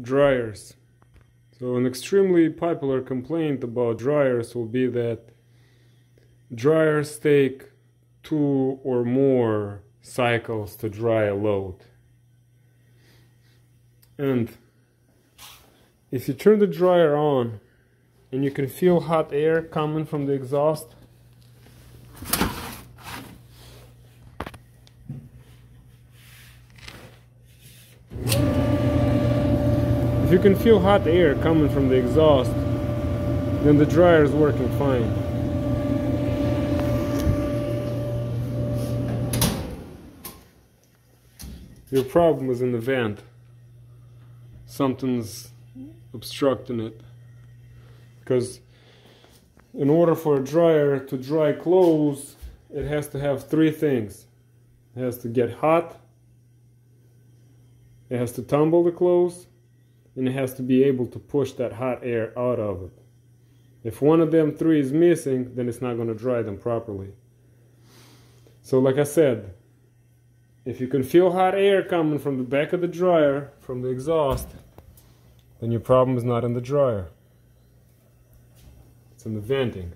dryers. So an extremely popular complaint about dryers will be that dryers take 2 or more cycles to dry a load. And if you turn the dryer on and you can feel hot air coming from the exhaust, if you can feel hot air coming from the exhaust, then the dryer is working fine. Your problem is in the vent. Something's obstructing it. Because in order for a dryer to dry clothes, it has to have 3 things. It has to get hot, it has to tumble the clothes, and it has to be able to push that hot air out of it. If one of them 3 is missing, then it's not going to dry them properly. So like I said, if you can feel hot air coming from the back of the dryer, from the exhaust, then your problem is not in the dryer. It's in the venting.